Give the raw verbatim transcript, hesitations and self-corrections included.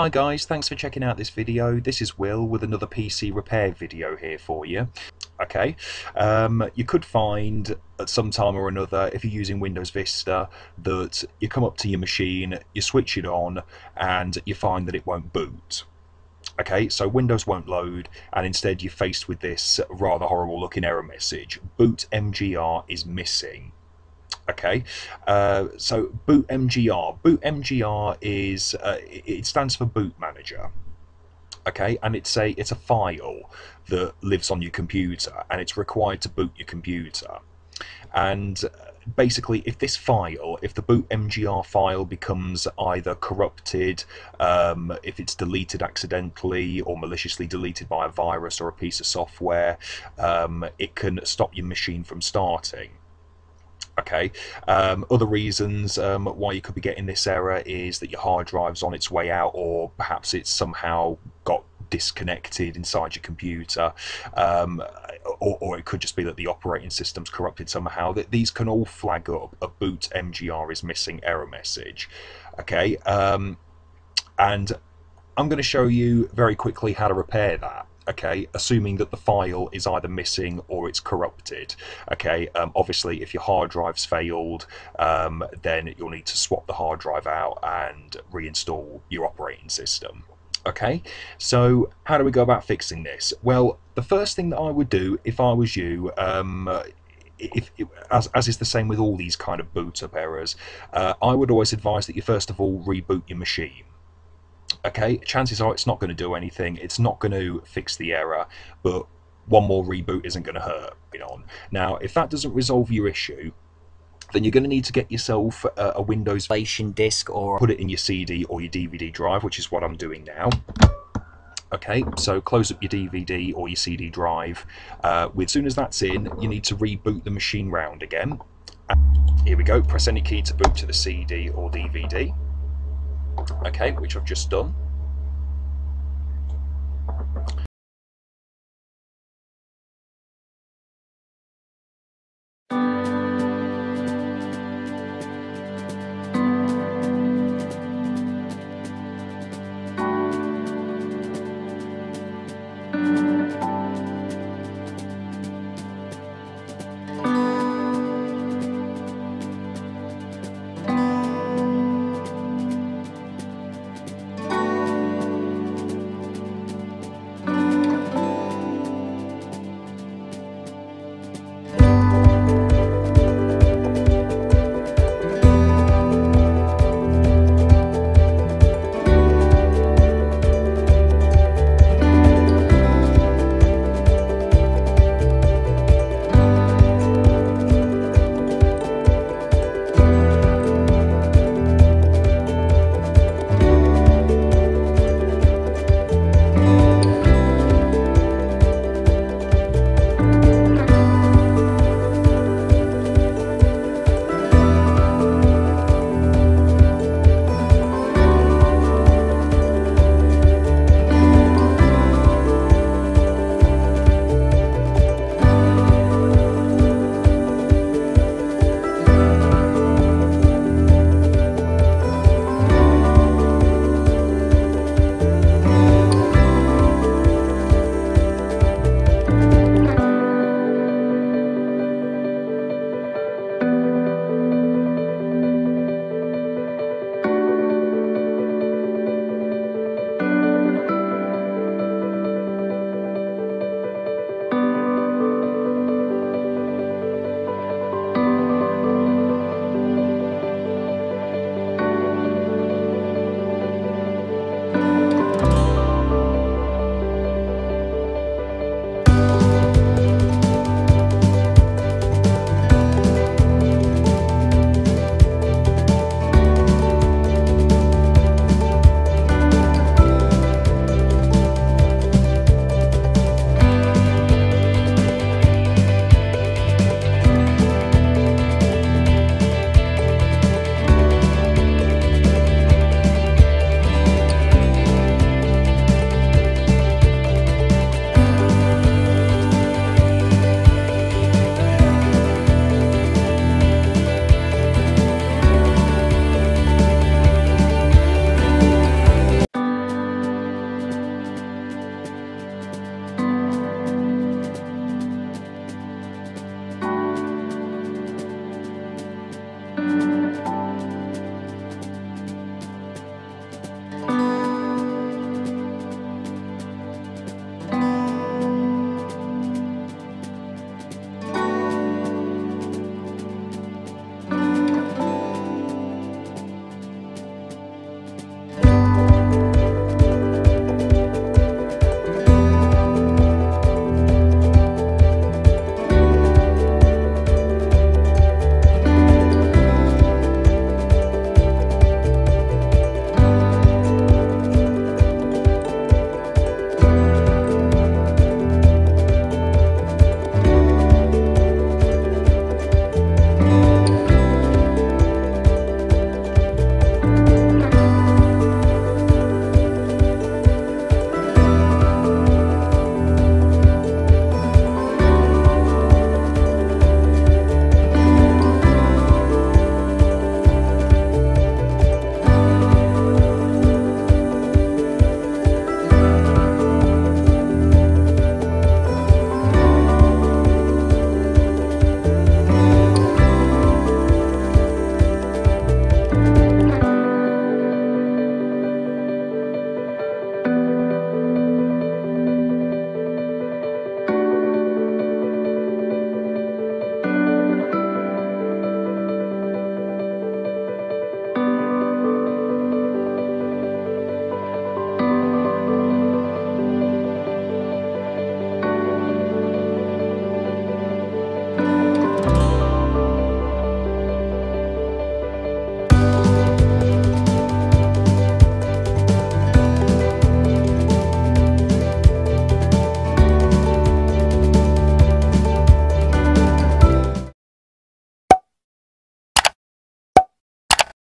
Hi guys, thanks for checking out this video. This is Will with another P C repair video here for you. Okay, um, you could find at some time or another, if you're using Windows Vista, that you come up to your machine, you switch it on, and you find that it won't boot. Okay, so Windows won't load, and instead you're faced with this rather horrible looking error message. BOOTMGR is missing. Okay, uh, so BOOTMGR. BOOTMGR is uh, it stands for Boot Manager. Okay, and it's a it's a file that lives on your computer, and it's required to boot your computer. And basically, if this file, if the BOOTMGR file becomes either corrupted, um, if it's deleted accidentally or maliciously deleted by a virus or a piece of software, um, it can stop your machine from starting. Okay, um, other reasons um, why you could be getting this error is that your hard drive's on its way out, or perhaps it's somehow got disconnected inside your computer, um, or, or it could just be that the operating system's corrupted somehow. That these can all flag up a BOOTMGR is missing error message. Okay, um, and I'm going to show you very quickly how to repair that. Okay, assuming that the file is either missing or it's corrupted. Okay, um, obviously if your hard drive's failed, um, then you'll need to swap the hard drive out and reinstall your operating system. Okay, so how do we go about fixing this? Well, the first thing that I would do if I was you, um, if, if, as, as is the same with all these kind of boot up errors, uh, I would always advise that you first of all reboot your machine. Okay, chances are it's not going to do anything, it's not going to fix the error, but one more reboot isn't going to hurt. Now, if that doesn't resolve your issue, then you're going to need to get yourself a, a Windows disk, or put it in your C D or your D V D drive, which is what I'm doing now. Okay, so close up your D V D or your C D drive. Uh, with, as soon as that's in, you need to reboot the machine round again. And here we go, press any key to boot to the C D or D V D. Okay, which I've just done.